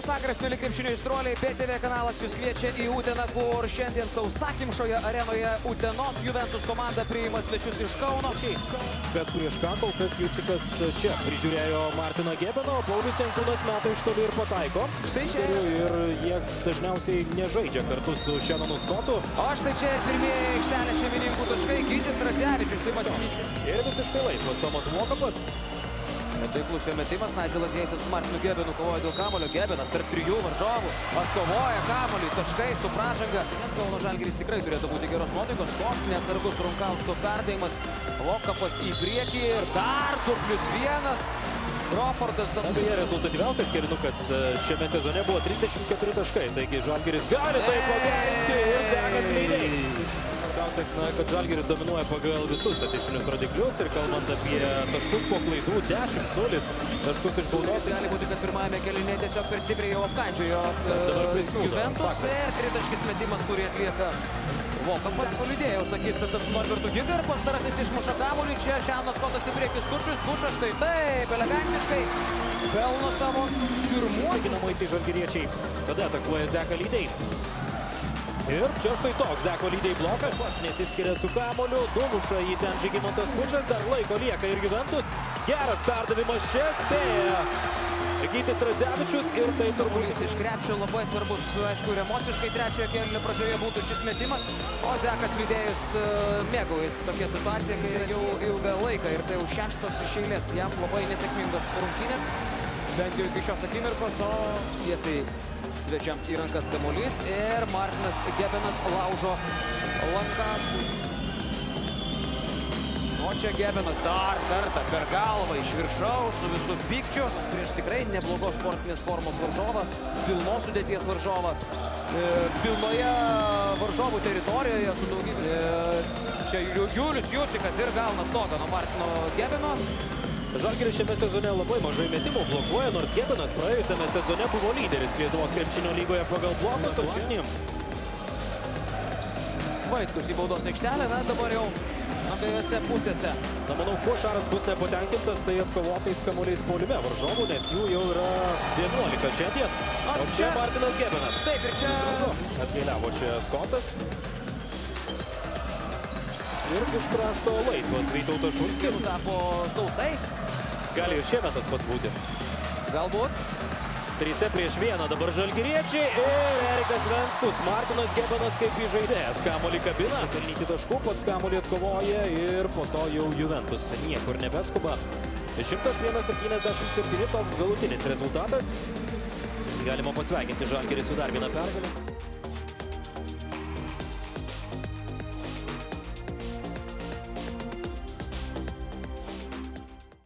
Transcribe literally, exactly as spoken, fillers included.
Lietuvos antraštinių krepšinio aistruoliai B T V kanalas jūs kviečia į Uteną, kur šiandien sausakimšoje arenoje Utenos Juventus komanda priima svečius iš Kauno. Kas prieš ką, kol kas Jucikas čia prižiūrėjo Martiną Gebeno, Paulius Jankūnas meta iš toli ir pataiko. Štai čia. Ir jie dažniausiai nežaidžia kartu su Šenonu Skotu. O štai čia pirmieji aikštelė šeimininkų taškai, Gytis Radzevičius įmasi. Ir visiškai laisvas Tomas Mokapas. Netaiklus jo metimas, Nigelas Heisas su Martinu Gebenu kovoja dėl kamulio. Gebenas tarp trijų varžovų atkovoja kamulį, taškai su pražanga. Nes Kauno Žalgiris tikrai turėtų būti geros nuotaikos. Koks neatsargus Trunkausko perdėjimas. Lokapas į priekį ir dar du plus vienas. Crawfordas. Beje, rezultatyviausias kelinukas šiame sezone buvo trisdešimt keturi taškai. Taigi Žalgiris gali tai pagerinti ir Zekas Veidėjai. Na, kad Žalgiris dominuoja pagal visus statistinius rodiklius ir kalbant apie taškus po klaidų dešimt nulis, taškus iš baudos. Gali būti, kad pirmajame kelyne tiesiog per stipriai jau apkandžiojo Juventus ir tritaškis metimas, kurį atlieka Vokapas. Palidėjo, sakys, tas su Norbertu Giga ir pastarasis išmuša kamuolį. Čia Šenonas Skotas į priekį Skučui, Skučas štai taip, elegantiškai pelno savo pirmuosius. Ginamaisiai žalgiriečiai tada atakuoja Zeką Leidėjai. Ir čia štai toks Zeko Leidėjai blokas. Pats nesiskiria su kamuoliu, dumuša jį ten Žygimantas Skučas, dar laiko lieka ir Juventus. Geras perdavimas čia, spėja Gytis Radzevičius ir tai turbūt iš krepšio labai svarbus, aišku, ir emociškai trečiojo kėlinio pradžioje būtų šis metimas. O Zekas Leidėjus mėgaujasi tokia situacija, kai jau ilgą laiką ir tai jau šeštos iš eilės jam labai nesėkmingos rungtynės. Bent jau iki šios akimirkos, o tiesiai svečiams į rankas kamuolys ir Martinas Gebenas laužo lanką. O čia Gebenas dar kartą per galvą iš viršaus su visu pykčiu prieš tikrai neblogos sportinės formos varžovą, pilnos sudėties varžovą, pilnoje varžovų teritorijoje su daugybė. Čia Julius Jucikas ir gauna stogą nuo Martino Gebeno. Žalgiris šiame sezone labai mažai metimų blokuoja, nors Gebenas praėjusiame sezone buvo lyderis Lietuvos krepšinio lygoje pagal blokus. Vaitkus į baudos aikštelę, na dabar jau abiejose pusėse. Na, manau, kuo Šaras bus nepatenkintas, tai atkovotais kamuoliais puolime varžovų, nes jų jau yra vienuolika šiandien. O čia Martinas Gebenas. Taip, ir čia atkeliavo čia Skotas. Ir iš krašto laisvas Vytautas Šulskis. Tapo sausai. Gali ir šiemet tas pats būti. Galbūt. Trise prieš vieną dabar žalgiriečiai ir Erikas Venskus. Martinas Gebenas kaip įžaidėjas kamuolį kabina. Pelnyti taškų, pats kamuolį atkovoja ir po to jau Juventus niekur nebeskuba. šimtas vienas septyniasdešimt septyni toks galutinis rezultatas. Galima pasveikinti Žalgirį su dar viena pergale.